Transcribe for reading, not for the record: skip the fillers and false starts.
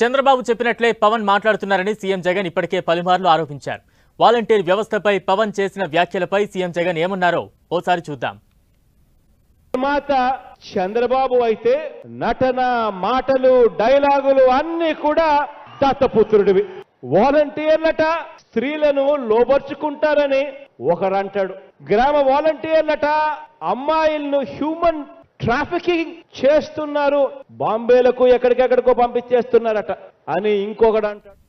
చంద్రబాబు చెప్పినట్లే పవన్ మాట్లాడుతున్నారని సీఎం జగన్ ఇప్పటికే పలుమార్లు ఆరోపించారు. వాలంటీర్ వ్యవస్థపై పవన్ చేసిన వ్యాఖ్యలపై సీఎం జగన్ ఏమన్నారో ఓసారి చూద్దాం. నిర్మాత చంద్రబాబు అయితే నటన, మాటలు, డైలాగులు అన్ని కూడా దత్తపుత్రుడివి. వాలంటీర్లట స్త్రీలను లోబర్చుకుంటారని ఒకరంటాడు, గ్రామ వాలంటీర్లట అమ్మాయిలను హ్యూమన్ ట్రాఫికింగ్ చేస్తున్నారు, బాంబేలకు ఎక్కడికెక్కడికో పంపించేస్తున్నారట అని ఇంకొకడు అంటాడు.